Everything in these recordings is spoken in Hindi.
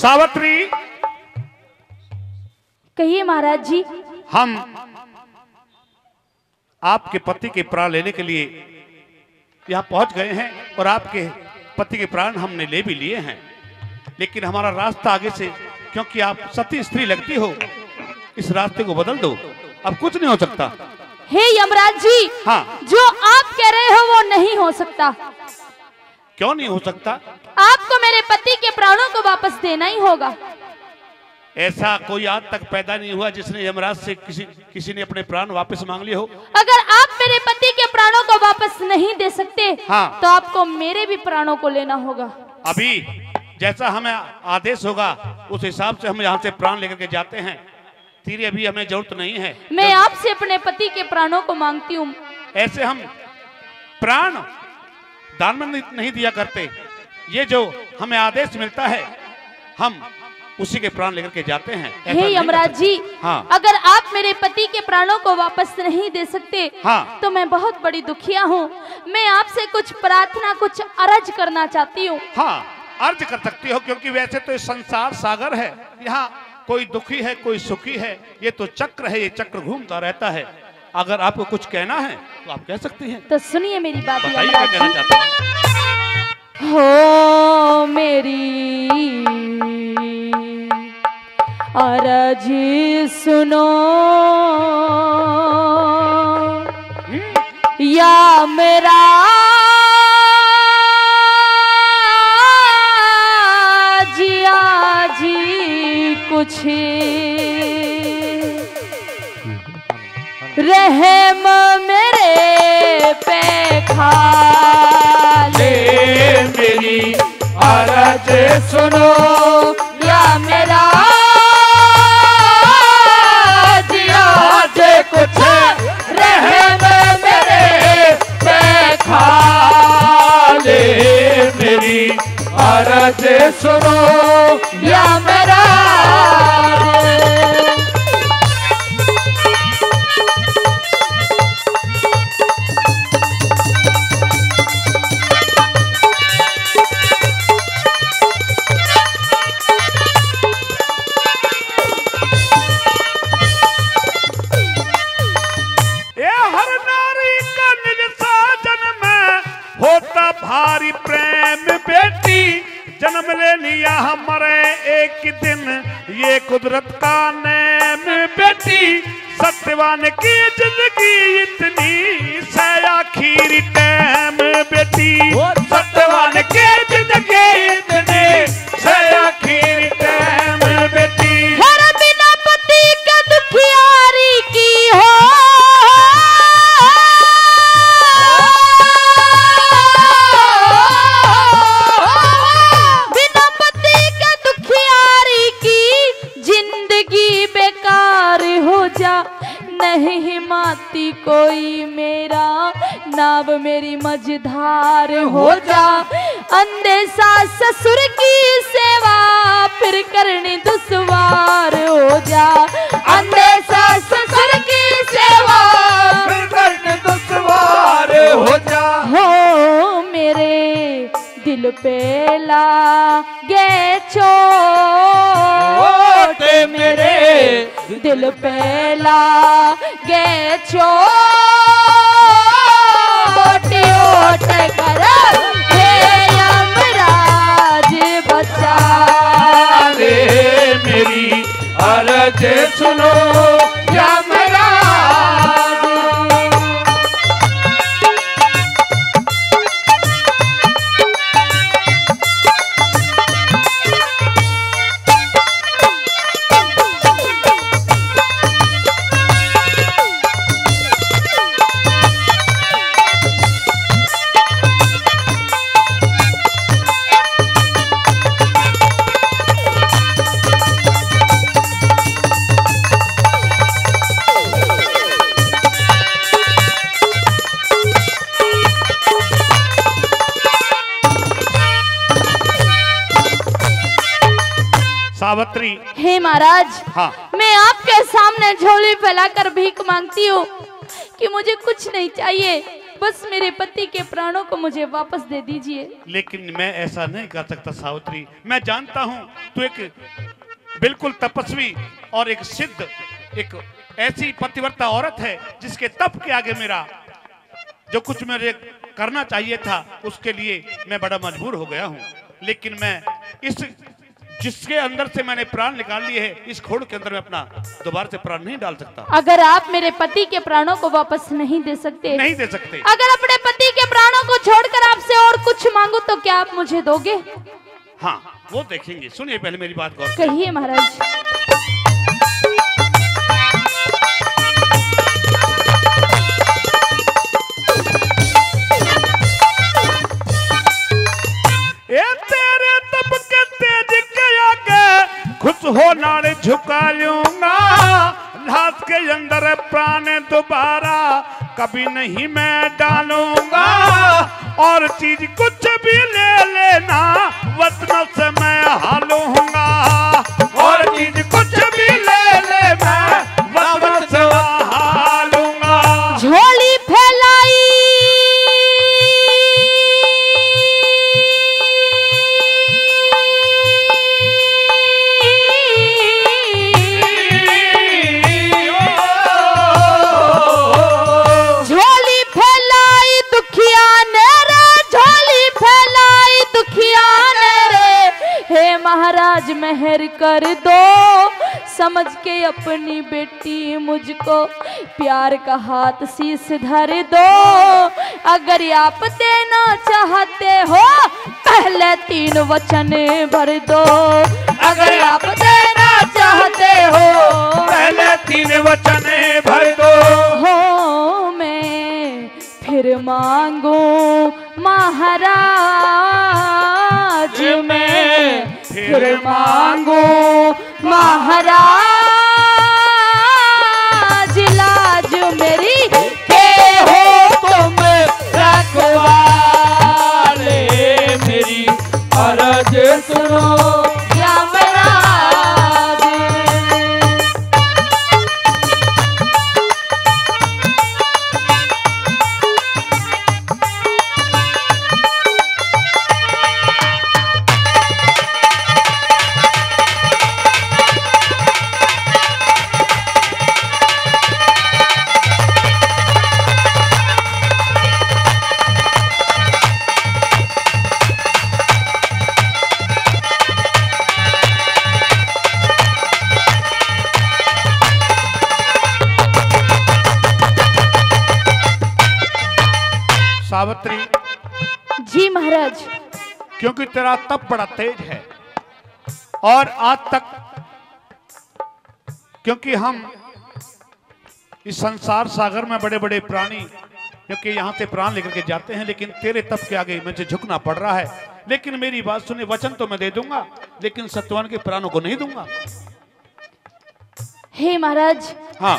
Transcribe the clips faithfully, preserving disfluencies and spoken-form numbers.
सावित्री, कहिए महाराज जी। हम आपके पति के प्राण लेने के लिए यहाँ पहुंच गए हैं और आपके पति के प्राण हमने ले भी लिए हैं, लेकिन हमारा रास्ता आगे से, क्योंकि आप सती स्त्री लगती हो, इस रास्ते को बदल दो, अब कुछ नहीं हो सकता। हे यमराज जी, हाँ, जो आप कह रहे हो वो नहीं हो सकता। क्यों नहीं हो सकता? आपको मेरे पति के प्राणों को वापस देना ही होगा। ऐसा कोई आज तक पैदा नहीं हुआ जिसने यमराज से किसी किसी ने अपने प्राण वापस मांग लिए हो। अगर आप मेरे पति के प्राणों को वापस नहीं दे सकते, हाँ, तो आपको मेरे भी प्राणों को लेना होगा। अभी जैसा हमें आदेश होगा उस हिसाब से हम यहाँ से प्राण लेकर के जाते हैं। तेरी अभी हमें जरूरत नहीं है। मैं आपसे अपने पति के प्राणों को मांगती हूँ। ऐसे हम प्राण दान में नहीं दिया करते। ये जो हमें आदेश मिलता है हम उसी के प्राण लेकर के जाते हैं। हे यमराज जी, हाँ, अगर आप मेरे पति के प्राणों को वापस नहीं दे सकते, हाँ, तो मैं बहुत बड़ी दुखिया हूँ। मैं आपसे कुछ प्रार्थना, कुछ अर्ज करना चाहती हूँ। हाँ, अर्ज कर सकती हो, क्योंकि वैसे तो इस संसार सागर है, यहाँ कोई दुखी है कोई सुखी है, ये तो चक्र है, ये चक्र घूमता रहता है। अगर आपको कुछ कहना है तो आप कह सकती हैं। तो सुनिए मेरी बात, हो मेरी अर्ज सुनो यमराज जी, आजी कुछ रहम मेरे पे खाले। मेरी अर्ज सुनो यमराज कुछ रहम मेरे पे खाले। मेरी अर्ज सुनो यमराज। भारी प्रेम बेटी जन्म ले लिया हमारे एक दिन, ये कुदरत का नेम बेटी। सत्यवान की जिंदगी इतनी से आखिरी टाइम बेटी। सत्यवान की जिंदगी इतनी से आखिरी टाइम बेटी। बिना पति के दुखियारी की हो नहीं हिमाती कोई मेरा, नाव मेरी मझधार हो जा। अंदेशा ससुर की सेवा फिर करनी दुश्वार हो जा। अंदेशा ससुर की सेवा फिर करनी दुश्वार हो जा। हो मेरे दिल पे लागे चोट, मेरे दिल पे लागे चोट। ओट करो हे यमराज बचा रे। मेरी अर्ज सुनो सावित्री। हे महाराज, हाँ, मैं आपके सामने झोली फैलाकर भीख मांगती हूँ कि मुझे कुछ नहीं चाहिए, बस मेरे पति के प्राणों को मुझे वापस दे दीजिए। लेकिन मैं ऐसा नहीं कर सकता सावित्री, मैं जानता हूँ तू एक बिल्कुल तपस्वी और एक सिद्ध, एक ऐसी पतिव्रता औरत है जिसके तप के आगे मेरा जो कुछ मेरे करना चाहिए था उसके लिए मैं बड़ा मजबूर हो गया हूँ। लेकिन मैं इस जिसके अंदर से मैंने प्राण निकाल लिए हैं, इस खोड़ के अंदर मैं अपना दोबारा से प्राण नहीं डाल सकता। अगर आप मेरे पति के प्राणों को वापस नहीं दे सकते, नहीं दे सकते, अगर अपने पति के प्राणों को छोड़कर आपसे और कुछ मांगू तो क्या आप मुझे दोगे? हाँ वो देखेंगे। सुनिए पहले मेरी बात गौर कहिए महाराज। खुश हो नाल झुका लूंगा, लाश के अंदर प्राण दोबारा कभी नहीं मैं डालूंगा, और चीज कुछ भी ले लेना वतनों से मैं हालूंगा, और चीज कुछ भी ले ले मैं वतनों से हालूंगा। झोली फैलाई महाराज मेहर कर दो, समझ के अपनी बेटी मुझको प्यार का हाथ शीश धर दो। अगर आप देना चाहते हो पहले तीन वचन भर दो, अगर आप देना चाहते हो पहले तीन वचन भर दो। हो मैं फिर मांगू महाराज, मैं फिर मांगो महाराज, लाज मेरी के हो तुम रखवाले, मेरी अर्ज सुनो। सावित्री जी महाराज, क्योंकि तेरा तप बड़ा तेज है और आज तक, क्योंकि हम इस संसार सागर में बड़े बड़े प्राणी क्योंकि यहां से प्राण लेकर के जाते हैं, लेकिन तेरे तप के आगे मुझे झुकना पड़ रहा है। लेकिन मेरी बात सुने, वचन तो मैं दे दूंगा लेकिन सत्यवान के प्राणों को नहीं दूंगा। हे महाराज, हाँ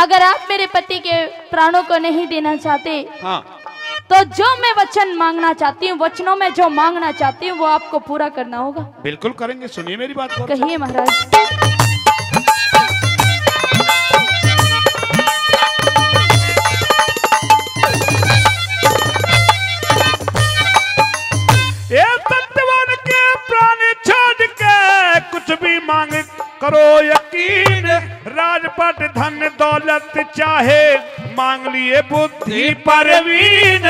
अगर आप मेरे पति के प्राणों को नहीं देना चाहते, हाँ तो जो मैं वचन मांगना चाहती हूँ, वचनों में जो मांगना चाहती हूँ वो आपको पूरा करना होगा। बिल्कुल करेंगे। सुनिए मेरी बात को, कहिए महाराज। मांग करो यकीन, राजपट धन दौलत चाहे मांग लिए बुद्धि परवीन,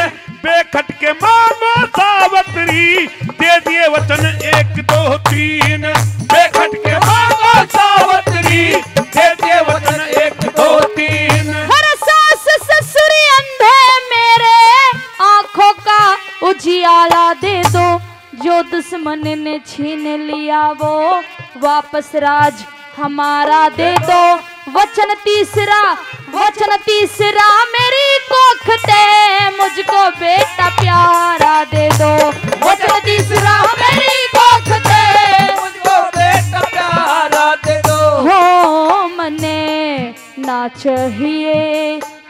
बेखटके मांगो सावित्री दे दिए वचन एक दो तीन, बेखटके मांगो सावित्री दे दिए वचन एक दो तीन। हर सास ससुर अंधे मेरे आंखों का उजियाला दे दो, जो दुश्मन ने छीन लिया वो वापस राज हमारा दे दो। वचन तीसरा, वचन तीसरा मेरी कोखते मुझको बेटा प्यारा दे दो, वचन तीसरा मेरी कोखते मुझको बेटा प्यारा दे दो। हो मने ना चाहिए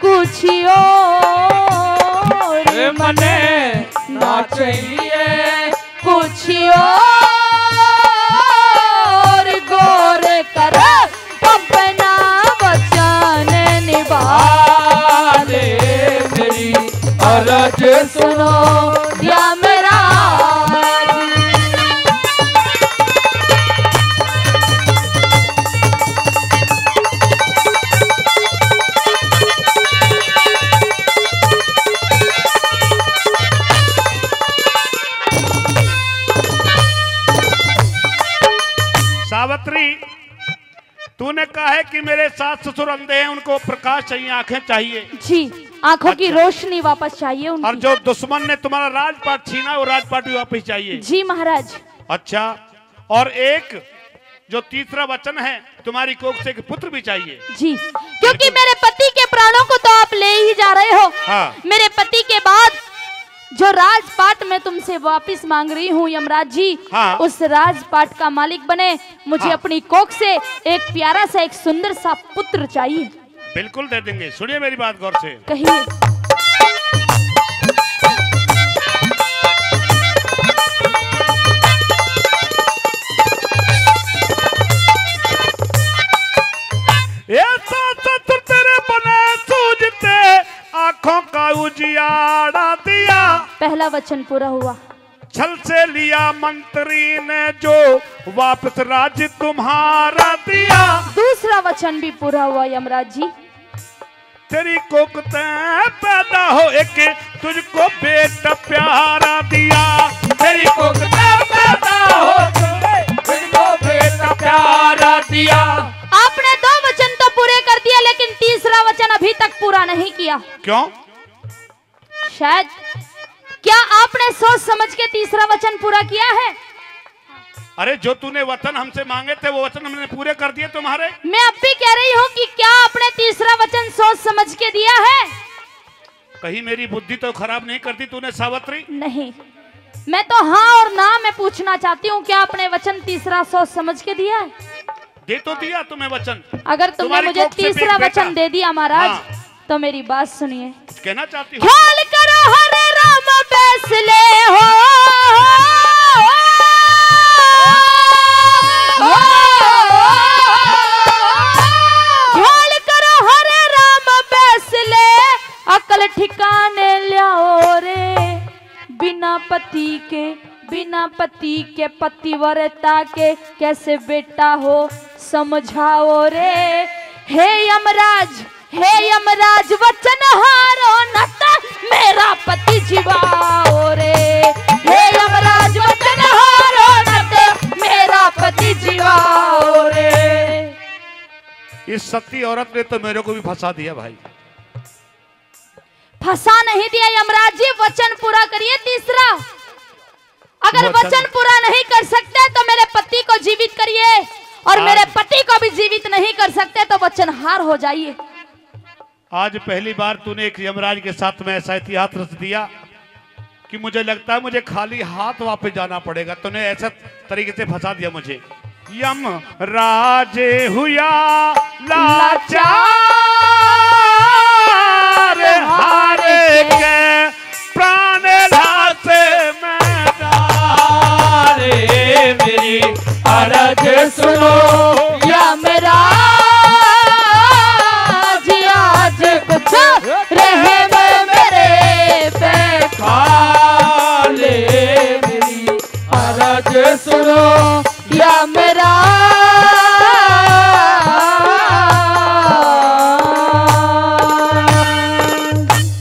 कुछ और, मने ना चाहिए कुछ और, गौर कर अपना वचन निभा दे। सावित्री, तूने कहा है कि मेरे सास ससुर अंधे हैं, उनको प्रकाश चाहिए, आंखें चाहिए जी, आंखों अच्छा। की रोशनी वापस चाहिए उनकी। और जो दुश्मन ने तुम्हारा राजपाट छीना वो राजपाट भी वापस चाहिए जी महाराज। अच्छा, और एक जो तीसरा वचन है तुम्हारी कोख से पुत्र भी चाहिए जी, क्योंकि मेरे पति के प्राणों को तो आप ले ही जा रहे हो। हाँ। मेरे पति के बाद जो राजपाट मैं तुमसे वापस मांग रही हूँ यमराज जी, हाँ। उस राजपाट का मालिक बने मुझे, हाँ। अपनी कोख से एक प्यारा सा एक सुंदर सा पुत्र चाहिए। बिल्कुल दे देंगे, सुनिए मेरी बात गौर से। कहिए। उजियाड़ा दिया, पहला वचन पूरा हुआ। छल से लिया मंत्री ने जो वापस राज्य तुम्हारा दिया, दूसरा वचन भी पूरा हुआ यमराज जी। तेरी कोखते पैदा हो एक तुझको बेटा प्यारा दिया, तेरी कोखते पैदा हो तुझको बेटा प्यारा दिया। आपने दो वचन तो पूरे कर दिया लेकिन तीसरा वचन अभी तक पूरा नहीं किया, क्यों? शायद क्या आपने सोच समझ के तीसरा वचन पूरा किया है? अरे जो तूने वचन हमसे मांगे थे वो वचन हमने पूरे कर दिए तुम्हारे। मैं अब भी कह रही हूँ कि क्या आपने तीसरा वचन सोच समझ के दिया है? कहीं मेरी बुद्धि तो खराब नहीं करती तूने सावित्री? नहीं, मैं तो हाँ और ना मैं पूछना चाहती हूँ, क्या आपने वचन तीसरा सोच समझ के दिया है? दे तो दिया तुम्हें वचन। अगर तुमने मुझे तीसरा वचन दे दिया महाराज तो मेरी बात सुनिए, कहना चाहती हूँ। हरे राम फैसले हो, ख्याल करो हरे राम फैसले, अकल ठिकाने लाओ रे। बिना पति के, बिना पति के पतिव्रता के कैसे बेटा हो समझाओ रे। हे यमराज, हे यमराज वचन हारो नत मेरा पति जिवाओ रे। हे यमराज वचन हारो नत मेरा पति जिवाओ रे। इस सती औरत ने तो मेरे को भी फंसा दिया भाई। फंसा नहीं दिया यमराज जी, वचन पूरा करिए तीसरा। अगर वचन पूरा नहीं कर सकते तो मेरे पति को जीवित करिए, और मेरे पति को भी जीवित नहीं कर सकते तो वचनहार हो जाइए। आज पहली बार तूने एक यमराज के साथ में ऐसा इतिहास रच दिया कि मुझे लगता है मुझे खाली हाथ वापस जाना पड़ेगा। तूने ऐसा तरीके से फंसा दिया मुझे। यमराज हुआ लाचार, हार के प्राण लाते मैं डारे। मेरी अर्ज सुनो यमराज, रहे मेरे पे खाले। मेरी अर्ज सुनो